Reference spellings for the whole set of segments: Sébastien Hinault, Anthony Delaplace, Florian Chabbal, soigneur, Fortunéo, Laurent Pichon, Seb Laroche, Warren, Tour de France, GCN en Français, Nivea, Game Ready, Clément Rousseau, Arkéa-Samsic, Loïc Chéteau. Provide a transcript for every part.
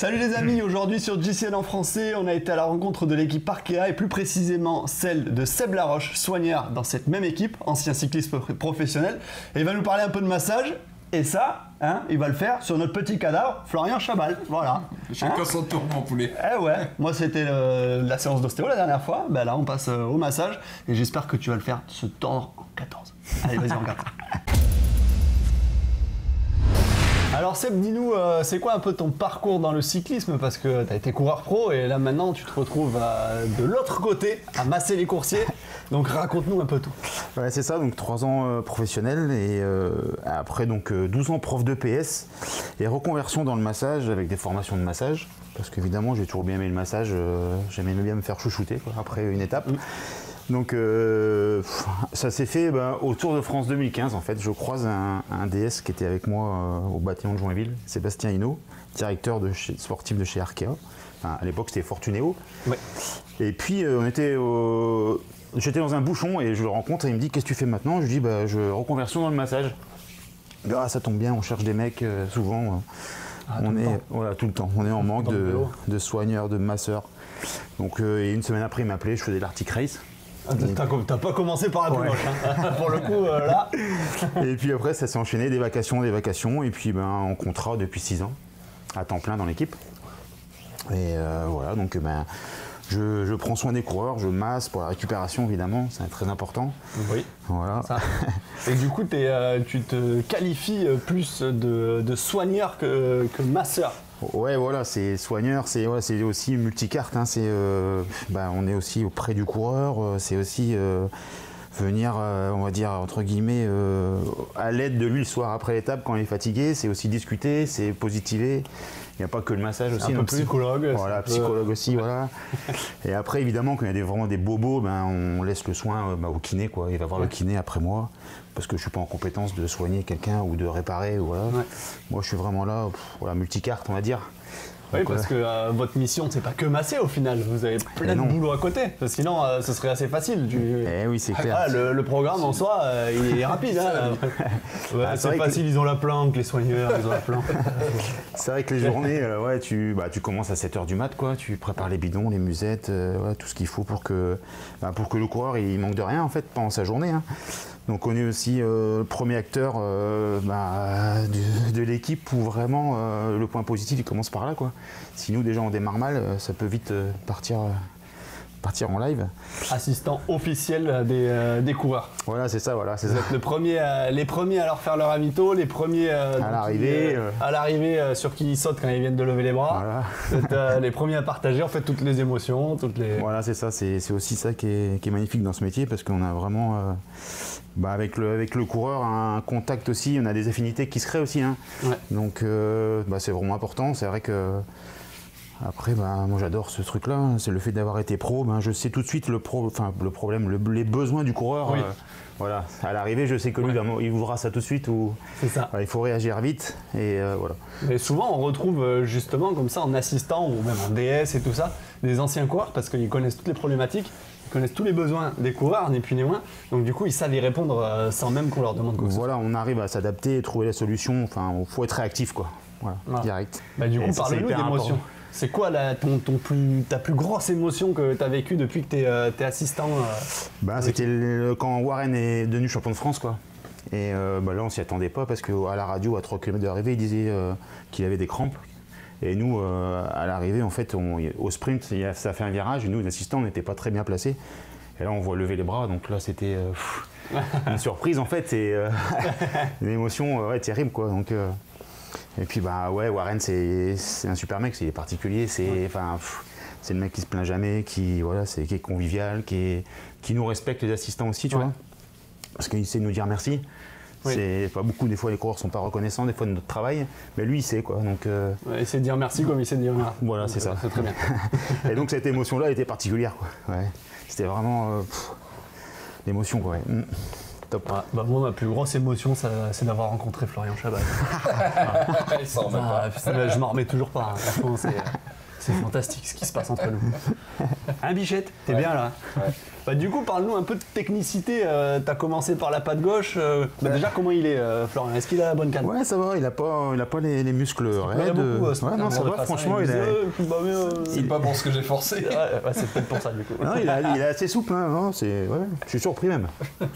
Salut les amis, aujourd'hui sur GCN en français, on a été à la rencontre de l'équipe Arkea et plus précisément celle de Seb Laroche, soigneur dans cette même équipe, ancien cycliste professionnel. Et il va nous parler un peu de massage et ça, hein, il va le faire sur notre petit cadavre, Florian Chabbal. Voilà. Chacun son tour, mon poulet. Eh ouais, moi c'était la séance d'ostéo la dernière fois, ben là on passe au massage et j'espère que tu vas le faire se tordre en 14. Allez vas-y, regarde. Alors Seb, dis-nous, c'est quoi un peu ton parcours dans le cyclisme? Parce que tu as été coureur pro et là maintenant tu te retrouves de l'autre côté à masser les coursiers. Donc raconte-nous un peu tout. Voilà, c'est ça, donc 3 ans professionnel et après donc 12 ans prof de PS et reconversion dans le massage avec des formations de massage. Parce qu'évidemment j'ai toujours bien aimé le massage, j'aimais bien me faire chouchouter quoi, après une étape. Donc ça s'est fait au Tour de France 2015 en fait. Je croise un DS qui était avec moi au bâtiment de Joinville, Sébastien Hinault, directeur sportif de chez Arkea. Enfin, à l'époque c'était Fortunéo. Ouais. Et puis j'étais dans un bouchon et je le rencontre et il me dit qu'est-ce que tu fais maintenant? Je lui dis je reconversion dans le massage. Ah, ça tombe bien, on cherche des mecs souvent. Tout le temps. On est en manque de soigneurs, de masseurs. Donc et une semaine après il m'appelait, je faisais l'Arctic Race. T'as pas commencé par la plus moche, hein. Pour le coup, là. Et puis après, ça s'est enchaîné, des vacations, et puis en contrat depuis 6 ans, à temps plein dans l'équipe. Et voilà, donc je prends soin des coureurs, je masse pour la récupération, évidemment, c'est très important. Oui, voilà. Ça. Et du coup, tu te qualifies plus de soigneur que masseur. Ouais, voilà, c'est soigneur, c'est aussi multicarte, hein, on est aussi auprès du coureur, c'est aussi venir, on va dire, entre guillemets, à l'aide de lui le soir après l'étape quand il est fatigué, c'est aussi discuter, c'est positiver, il n'y a pas que le massage aussi non plus. Psychologue. Voilà, psychologue aussi, voilà. Et après, évidemment, quand il y a vraiment des bobos, on laisse le soin au kiné, quoi, il va voir le kiné après moi, parce que je ne suis pas en compétence de soigner quelqu'un ou de réparer, voilà. Ouais. Moi, je suis vraiment là, voilà, multicarte, on va dire. Oui, donc, parce que votre mission, c'est pas que masser au final, vous avez plein de boulot à côté, parce que sinon, ce serait assez facile. Oui, c'est clair. Le programme en soi, il est rapide. C'est facile, ils ont la planque, les soigneurs, ils ont la planque. C'est vrai que les journées, tu commences à 7 h du mat, quoi, tu prépares les bidons, les musettes, tout ce qu'il faut pour que le coureur, il manque de rien en fait pendant sa journée. Hein. Donc on est aussi le premier acteur de l'équipe où vraiment le point positif il commence par là quoi. Si nous déjà on démarre mal, ça peut vite partir en live. Assistant officiel des coureurs. Voilà, c'est ça, voilà. Vous êtes les premiers à leur faire leur amito, les premiers à l'arrivée sur qui ils sautent quand ils viennent de lever les bras. Voilà. Vous êtes les premiers à partager en fait toutes les émotions, Voilà, c'est ça, c'est aussi ça qui est magnifique dans ce métier parce qu'on a vraiment avec le coureur un contact aussi, on a des affinités qui se créent aussi. Hein. Ouais. Donc c'est vraiment important, c'est vrai que après, moi j'adore ce truc-là, c'est le fait d'avoir été pro, je sais tout de suite le problème, les besoins du coureur. Oui. Voilà, à l'arrivée, je sais que lui, il voudra ça tout de suite ou ça. Voilà, il faut réagir vite et voilà. Mais souvent, on retrouve justement comme ça en assistant ou même en DS et tout ça, des anciens coureurs parce qu'ils connaissent toutes les problématiques, ils connaissent tous les besoins des coureurs, ni plus ni moins. Donc du coup, ils savent y répondre sans même qu'on leur demande quoi. Voilà, on arrive à s'adapter, trouver la solution. Enfin, il faut être réactif quoi. Voilà, direct. Du coup, parlez-nous d'émotions. C'est quoi ta plus grosse émotion que tu as vécue depuis que tu es assistant c'était quand Warren est devenu champion de France, quoi. Et là, on s'y attendait pas parce qu'à la radio, à 3 km de l'arrivée, il disait qu'il avait des crampes. Et nous, à l'arrivée, en fait, au sprint, ça a fait un virage. Et nous, les assistants, on n'était pas très bien placés. Et là, on voit lever les bras. Donc là, c'était une surprise, en fait. Et une émotion terrible, quoi. Donc, et puis Warren c'est un super mec, il est particulier, c'est le mec qui se plaint jamais, qui est convivial, qui nous respecte les assistants aussi, tu vois, parce qu'il sait nous dire merci. Oui. C'est pas beaucoup, des fois les coureurs sont pas reconnaissants, des fois de notre travail, mais lui il sait quoi. Donc il sait dire merci comme il sait dire merci. Voilà, c'est ça. C'est très bien. Et donc cette émotion là était particulière quoi. Ouais. C'était vraiment l'émotion quoi. Ouais. Top. Ah, moi, ma plus grosse émotion, c'est d'avoir rencontré Florian Chabbal. Je m'en remets toujours pas. Hein. Franchement, c'est fantastique ce qui se passe entre nous. Hein, Bichette, t'es bien là. Ouais. Bah, du coup, parle-nous un peu de technicité. T'as commencé par la patte gauche. Déjà, comment il est, Florian? Est-ce qu'il a la bonne canne? Ouais, ça va. Il a pas les muscles raides. Ouais, non, ça va. Franchement, il est. C'est pas pour ce que j'ai forcé. Ouais, c'est peut-être pour ça, du coup. Non, il est assez souple. Hein, non, c'est. Ouais. Je suis surpris même. Ah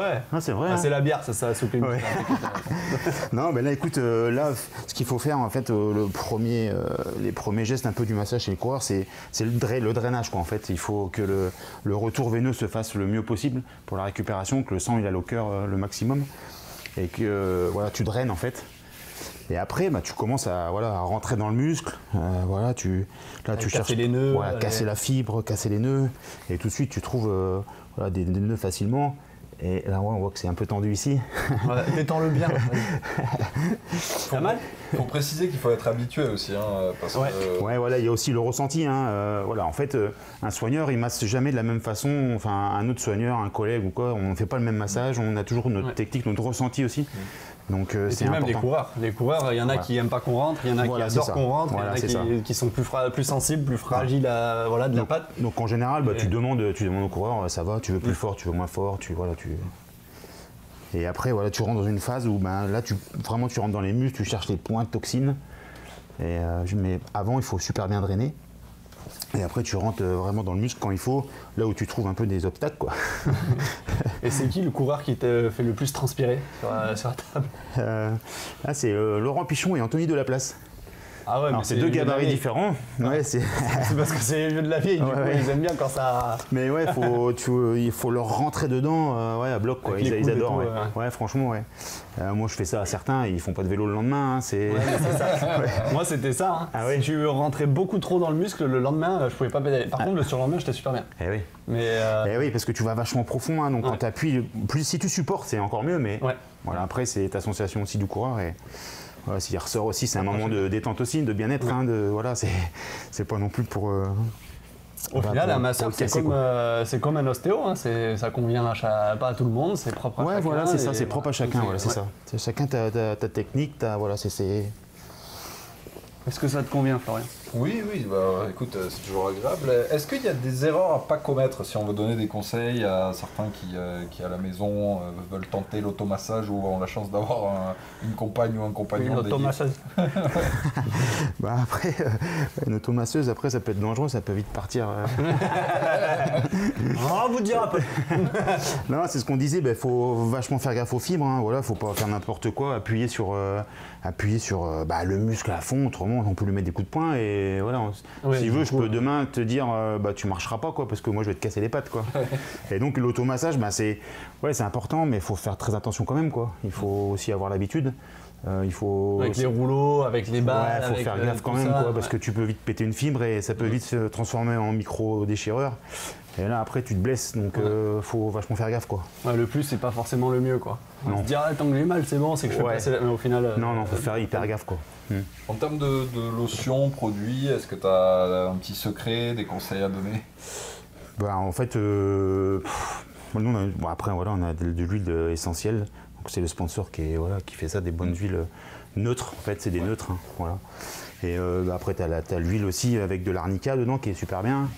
ouais. Hein, c'est vrai. Ah, hein. C'est la bière, ça a souplé. Ouais. Non, mais là, écoute, là, ce qu'il faut faire, en fait, les premiers gestes un peu du massage chez le coureur, c'est le drainage, quoi. En fait, il faut que le retour veineux se fasse le mieux possible pour la récupération, que le sang il aille au cœur le maximum, et que voilà, tu draines en fait. Et après, bah, tu commences à rentrer dans le muscle. Voilà, tu cherches les nœuds, voilà, casser la fibre, casser les nœuds, et tout de suite tu trouves voilà, des nœuds facilement. Et là, ouais, on voit que c'est un peu tendu ici. Ouais, détends-le bien. Pas mal. Pour préciser qu'il faut être habitué aussi. Hein, parce que... ouais, voilà, il y a aussi le ressenti. Hein, voilà, en fait, un soigneur, il masse jamais de la même façon. Enfin, un autre soigneur, un collègue ou quoi, on ne fait pas le même massage. On a toujours notre technique, notre ressenti aussi. Donc, c'est même important. Les coureurs, il y en a qui n'aiment pas qu'on rentre, il y en a qui adorent qu'on rentre, il y en a qui sont plus sensibles, plus fragiles à de la patte. Donc en général, bah, tu demandes aux coureurs, ça va, tu veux plus fort, tu veux moins fort, tu... Et après, voilà, tu rentres dans une phase où ben, là, tu rentres dans les muscles, tu cherches les points de toxines. Mais avant, il faut super bien drainer. Et après, tu rentres vraiment dans le muscle quand il faut, là où tu trouves un peu des obstacles, quoi. Et c'est qui le coureur qui t'a fait le plus transpirer sur la table? Là, c'est Laurent Pichon et Anthony Delaplace. Ah ouais, mais c'est deux gabarits différents. Ouais, c'est parce que c'est les vieux de la vieille, du coup, ils aiment bien quand ça... Mais ouais, il faut leur rentrer dedans à bloc, quoi. Ils adorent. Tout, ouais, franchement, ouais. Moi, je fais ça à certains, ils font pas de vélo le lendemain. Hein, c'est ça. Ouais. Moi, c'était ça. Hein. Ah, oui. Si tu rentrais beaucoup trop dans le muscle, le lendemain, je pouvais pas pédaler. Par contre, le surlendemain, j'étais super bien. Eh oui. Mais oui, parce que tu vas vachement profond, hein, donc quand tu appuies, plus si tu supportes, c'est encore mieux. Mais voilà, après, c'est ta sensation aussi du coureur. Et... Voilà, s'il ressort aussi, c'est un moment de détente aussi, de bien-être. Ouais. Hein, voilà, c'est pas non plus pour... Au final, un masseur, c'est comme un ostéo. Hein, ça convient pas à tout le monde, c'est propre à chacun. Voilà, c'est ça, c'est propre à chacun. Voilà, c'est ça. Chacun ta technique, voilà, c'est... Est-ce que ça te convient, Florian? Oui, bah, écoute, c'est toujours agréable. Est-ce qu'il y a des erreurs à pas commettre si on veut donner des conseils à certains qui à la maison veulent tenter l'automassage ou ont la chance d'avoir une compagne ou un compagnon? Oui, l'automasseuse. Bah après, une automasseuse, après ça peut être dangereux, ça peut vite partir. On vous dira un peu. Non, c'est ce qu'on disait, il faut vachement faire gaffe aux fibres. Hein, voilà, faut pas faire n'importe quoi, appuyer sur le muscle à fond, autrement on peut lui mettre des coups de poing et voilà. Si tu veux, je peux demain te dire tu marcheras pas, quoi, parce que moi je vais te casser les pattes, quoi. Et donc l'automassage, c'est important, mais il faut faire très attention quand même, quoi. Il faut aussi avoir l'habitude. Avec les rouleaux, avec les balles. Il faut faire gaffe quand même, quoi, parce que tu peux vite péter une fibre et ça peut vite se transformer en micro-déchireur. Et là, après, tu te blesses, donc faut vachement faire gaffe, quoi. Ouais, le plus, c'est pas forcément le mieux, quoi. On se dit, tant que j'ai mal, c'est bon, c'est que je fais passer... Mais au final... Non, faut faire hyper gaffe, quoi. En termes de lotion, produit, est-ce que tu as un petit secret, des conseils à donner? En fait, on a de l'huile essentielle. C'est le sponsor qui fait ça, des bonnes huiles neutres. En fait, c'est des neutres. Hein, voilà. Et après, t'as l'huile aussi avec de l'arnica dedans qui est super bien.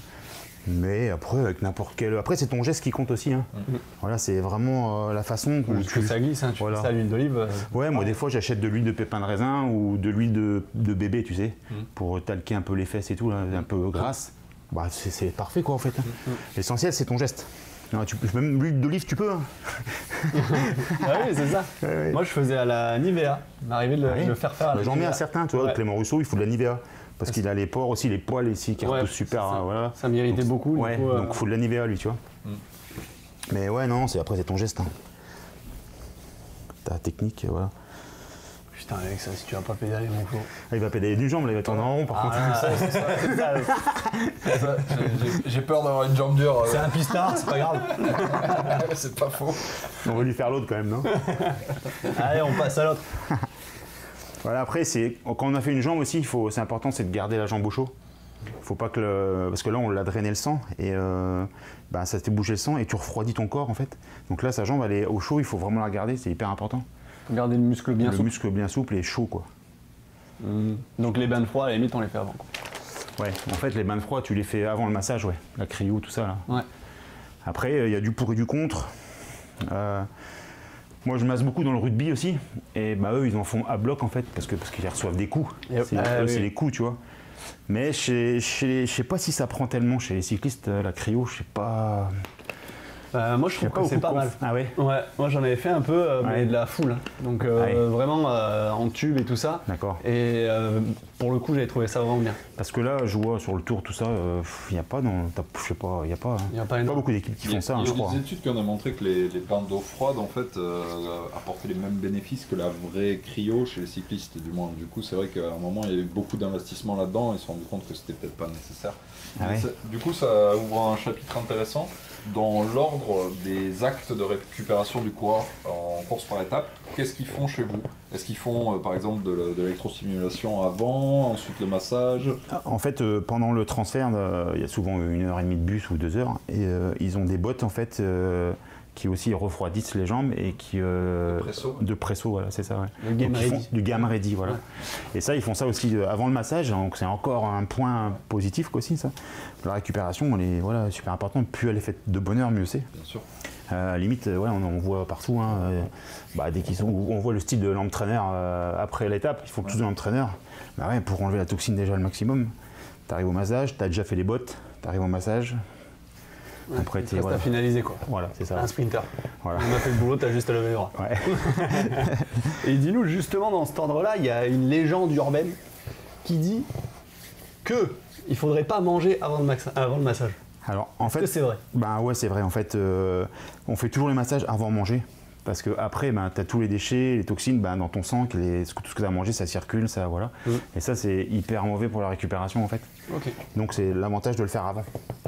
Mais après, avec n'importe quel... Après, c'est ton geste qui compte aussi. Hein. Mm-hmm. Voilà, c'est vraiment la façon... que ça glisse, hein, tu fais ça à l'huile d'olive. Ouais, moi, des fois, j'achète de l'huile de pépins de raisin ou de l'huile de bébé, tu sais, pour talquer un peu les fesses et tout, là, un peu grasse. Bah, c'est parfait, quoi, en fait. Hein. L'essentiel, c'est ton geste. Non, même l'huile d'olive, tu peux. Hein. Ah oui, c'est ça. Ouais. Moi, je faisais à la Nivea. M'arrivait de le faire faire à la Nivea. J'en mets à certains, tu vois. Ouais. Clément Rousseau, il faut de la Nivea. Parce qu'il a les pores aussi, les poils ici qui repoussent super. Ça, voilà. Ça m'irritait beaucoup. Ouais, du coup, donc il faut de la Nivea, lui, tu vois. Mais ouais, non, après, c'est ton geste. Hein. Ta technique, voilà. Putain, mec, ça, si tu vas pas pédaler, mon coup. Il va pédaler d'une jambe, là, il va tourner en rond, par contre. J'ai peur d'avoir une jambe dure. C'est un pistard, c'est pas grave. C'est pas faux. On va lui faire l'autre quand même, non? Allez, on passe à l'autre. Voilà, après, quand on a fait une jambe aussi, c'est important, c'est de garder la jambe au chaud. Faut pas que parce que là, on l'a drainé le sang et ça fait bouger le sang et tu refroidis ton corps, en fait. Donc là, sa jambe, elle est au chaud, il faut vraiment la garder, c'est hyper important. Garder le muscle bien souple. Le muscle bien souple et chaud, quoi. Donc les bains de froid, à la limite, on les fait avant, quoi. Ouais, en fait, les bains de froid, tu les fais avant le massage, ouais. La cryo, tout ça, là. Ouais. Après, il y a du pour et du contre. Moi, je masse beaucoup dans le rugby aussi. Et bah, eux, ils en font à bloc, en fait, parce qu'ils reçoivent des coups. Yep. C'est oui. Les coups, tu vois. Mais je sais pas si ça prend tellement chez les cyclistes, la cryo, je sais pas... moi, je trouve que c'est pas mal. Ah ouais. Ouais, moi, j'en avais fait un peu, mais ouais. De la foule. Donc, ouais. Vraiment en tube et tout ça. D'accord. Et pour le coup, j'avais trouvé ça vraiment bien. Parce que là, je vois sur le tour, tout ça, il n'y a pas, je sais pas, il n'y a pas, pas beaucoup d'équipes qui font ça, je crois. Il y a des études qui ont montré que les bains d'eau froide, en fait, apportaient les mêmes bénéfices que la vraie cryo chez les cyclistes, du moins. Du coup, c'est vrai qu'à un moment, il y avait beaucoup d'investissements là-dedans. Ils se sont rendus compte que c'était peut-être pas nécessaire. Ah ouais. Du coup, ça ouvre un chapitre intéressant dans l'ordre des actes de récupération du coureur en course par étape. Qu'est-ce qu'ils font chez vous? Est-ce qu'ils font par exemple de l'électrostimulation avant, ensuite le massage? En fait, pendant le transfert, il y a souvent 1h30 de bus ou 2 heures, et ils ont des bottes en fait qui aussi refroidissent les jambes et qui... de presso, voilà, c'est ça. Ouais. Le game ready. Du Game Ready, voilà. Ouais. Et ça, ils font ça aussi avant le massage, donc c'est encore un point positif aussi, ça. La récupération, elle est voilà, super importante, plus elle est faite de bonheur, mieux c'est. Bien sûr. Limite, ouais, on voit partout, hein, bah, dès qu'ils sont, on voit le style de l'entraîneur après l'étape, ils font tous de l'entraîneur. Bah ouais, pour enlever la toxine déjà le maximum, t'arrives au massage, t'as déjà fait les bottes, t'arrives au massage. Ouais, après, tu as finalisé quoi. Voilà, c'est ça. Un sprinter. Voilà. On a fait le boulot, tu as juste à lever le bras. Ouais. Et dis-nous, justement, dans cet ordre-là, il y a une légende urbaine qui dit que il faudrait pas manger avant le massage. Alors, en fait, c'est vrai. Ben ouais, c'est vrai. En fait, on fait toujours les massages avant de manger. Parce que après, ben, tu as tous les déchets, les toxines ben, dans ton sang, tout ce que tu as mangé, ça circule, ça, voilà. Oui. Et ça, c'est hyper mauvais pour la récupération, en fait. Okay. Donc, c'est l'avantage de le faire avant.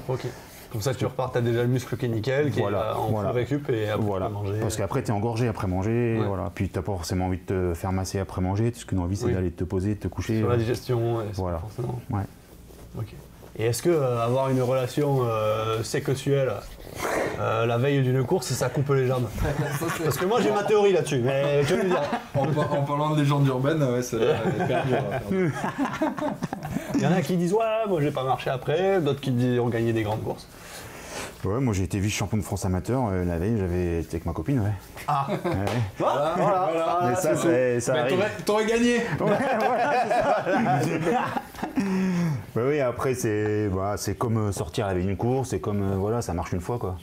Ok. Comme ça, tu repars, tu as déjà le muscle qui est nickel, qui est en full récup et après tu peux manger. Parce qu'après, tu es engorgé après manger, ouais. Voilà. Puis tu n'as pas forcément envie de te faire masser après manger, parce que tu as envie, c'est d'aller te poser, de te coucher. Sur la digestion, voilà. Forcément. Ouais. Okay. Et est-ce que avoir une relation sexuelle la veille d'une course, ça coupe les jambes? Parce que moi, j'ai ma théorie là-dessus, mais je veux dire. En parlant de légende urbaine, ouais, ça va perdre. Il y en a qui disent, ouais, moi, j'ai pas marché après, d'autres qui disent, on gagnait des grandes courses. Ouais, moi j'ai été vice-champion de France amateur, la veille j'avais été avec ma copine, ouais. Ah ouais. Voilà, voilà, voilà. Mais ça, ça arrive. T'aurais gagné. Ouais, ouais. Oui, après c'est comme sortir la veille d'une course, c'est comme, voilà, ça marche une fois quoi.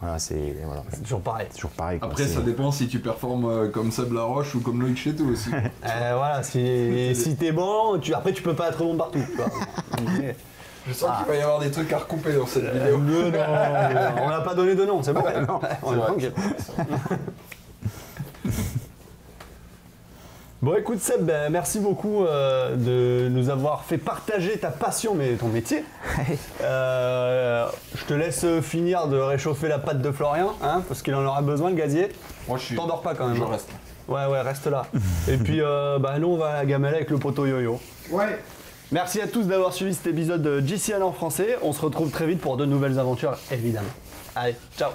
Voilà, c'est toujours pareil. Toujours pareil quoi. Après, ça dépend si tu performes comme Seb Laroche ou comme Loïc Chéteau aussi. Voilà, si t'es bon, après tu peux pas être bon partout. Tu vois. Okay. Je sens qu'il va y avoir des trucs à recouper dans cette vidéo. Non, on n'a pas donné de nom, c'est bon. Non, on est tranquille. Bon, écoute Seb, merci beaucoup de nous avoir fait partager ta passion, mais ton métier. Je te laisse finir de réchauffer la pâte de Florian, hein, parce qu'il en aura besoin, le gazier. Moi, je suis. T'endors pas quand même. Je reste. Ouais, reste là. Et puis, nous, on va à la gamelle avec le poteau yo-yo. Ouais. Merci à tous d'avoir suivi cet épisode de GCN en français. On se retrouve très vite pour de nouvelles aventures, évidemment. Allez, ciao!